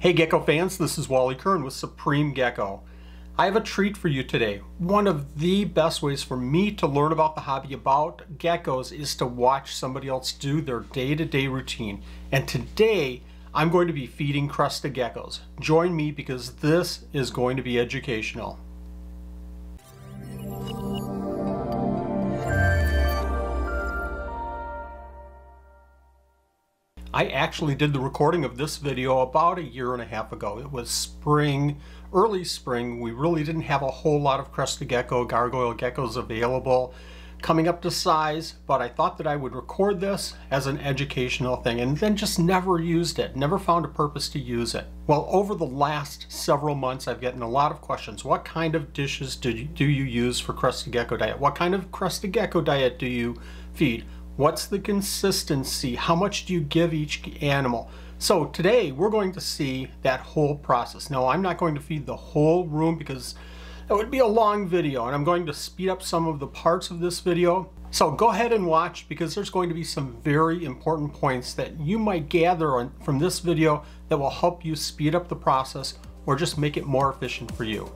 Hey Gecko fans, this is Wally Kern with Supreme Gecko. I have a treat for you today. One of the best ways for me to learn about the hobby about geckos is to watch somebody else do their day-to-day routine. And today, I'm going to be feeding crested geckos. Join me because this is going to be educational. I actually did the recording of this video about 1.5 years ago. It was spring, early spring. We really didn't have a whole lot of crested gecko, gargoyle geckos available coming up to size, but I thought that I would record this as an educational thing and then just never used it, never found a purpose to use it. Well, over the last several months, I've gotten a lot of questions. What kind of dishes do you use for crested gecko diet? What kind of crested gecko diet do you feed? What's the consistency? How much do you give each animal? So today we're going to see that whole process. Now I'm not going to feed the whole room because that would be a long video, and I'm going to speed up some of the parts of this video. So go ahead and watch because there's going to be some very important points that you might gather from this video that will help you speed up the process or just make it more efficient for you.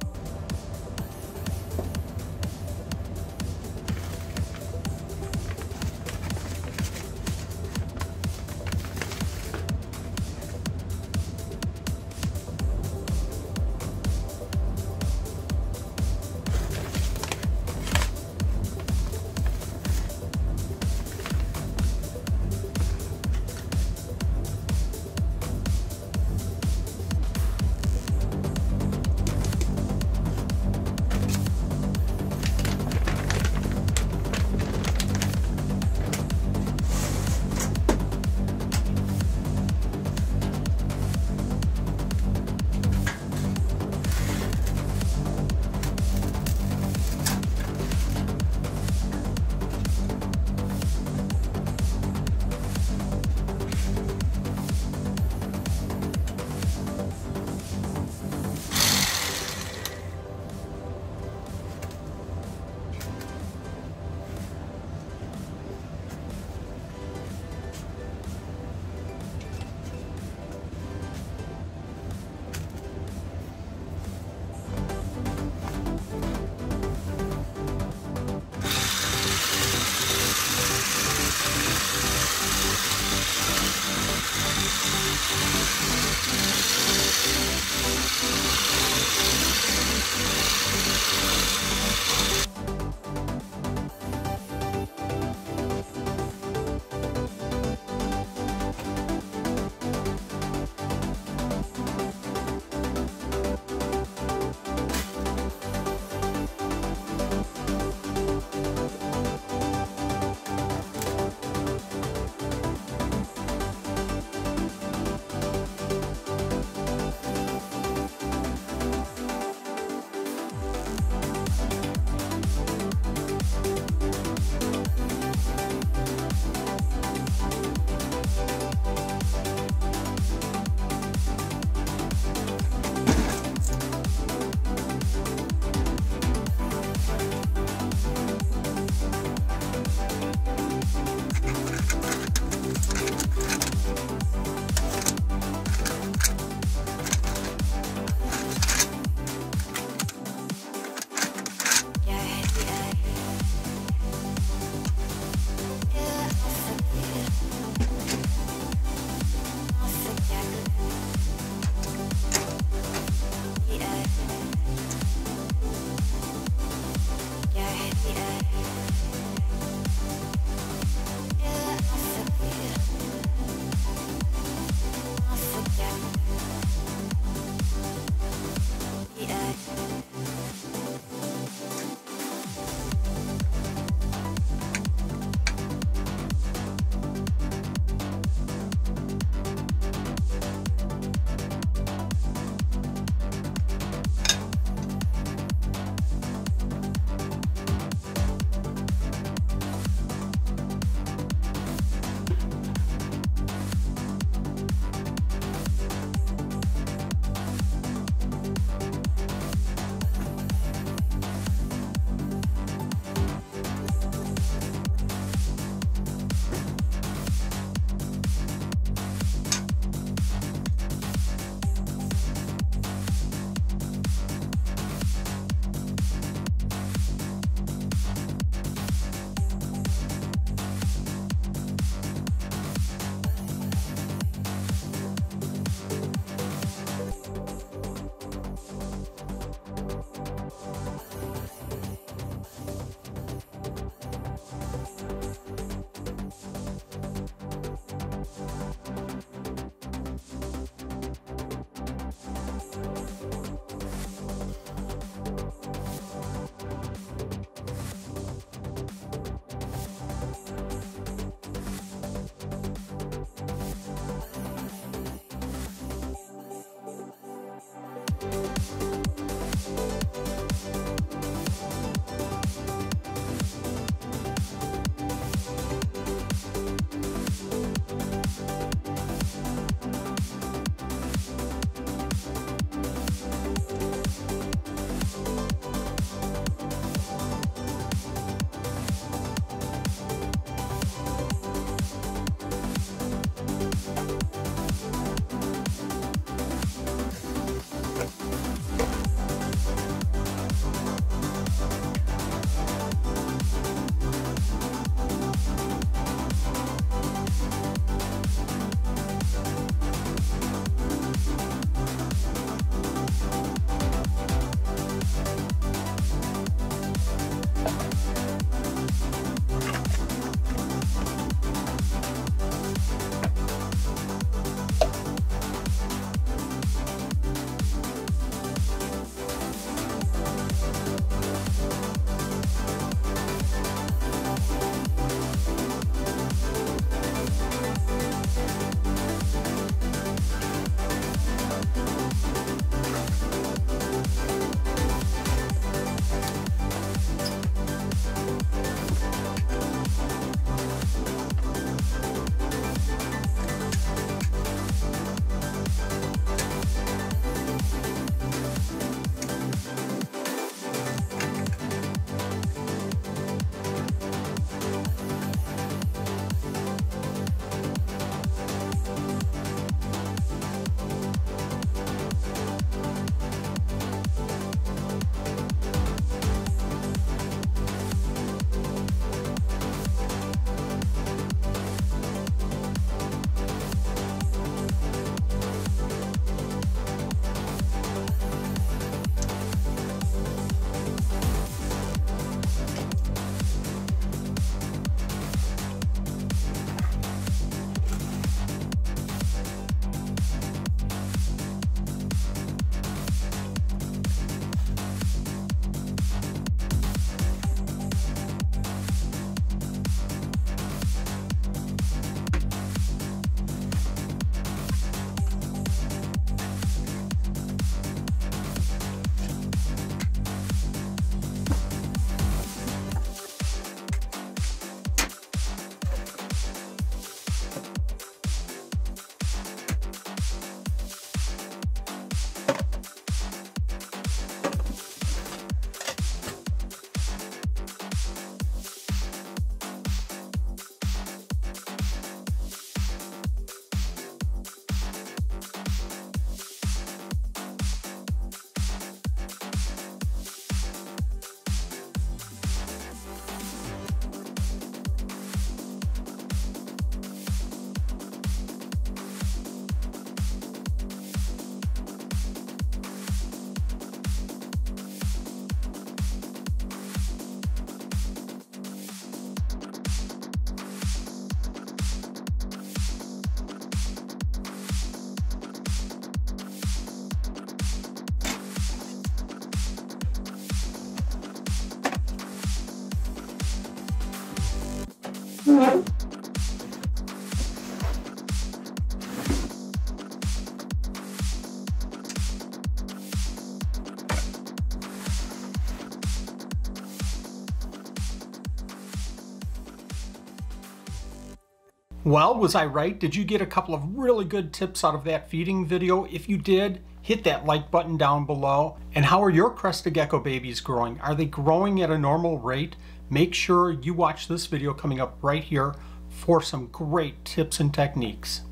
Well, was I right? Did you get a couple of really good tips out of that feeding video? If you did, hit that like button down below. And how are your crested gecko babies growing? Are they growing at a normal rate? Make sure you watch this video coming up right here for some great tips and techniques.